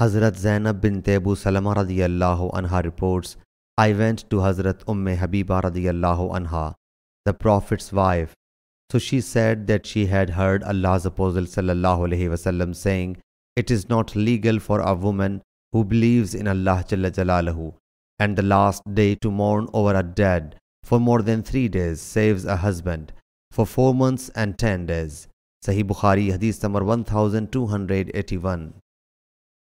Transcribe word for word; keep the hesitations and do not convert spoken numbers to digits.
Hazrat Zainab bin Abu Salamah radiyallahu anha reports, I went to Hazrat Umm Habibah radiyallahu anha, the Prophet's wife. So she said that she had heard Allah's apostle sallallahu alaihi wasallam saying, it is not legal for a woman who believes in Allah jalla jalaluhu and the last day to mourn over a dead for more than three days saves a husband for four months and ten days. Sahih Bukhari, Hadith number one thousand two hundred eighty-one.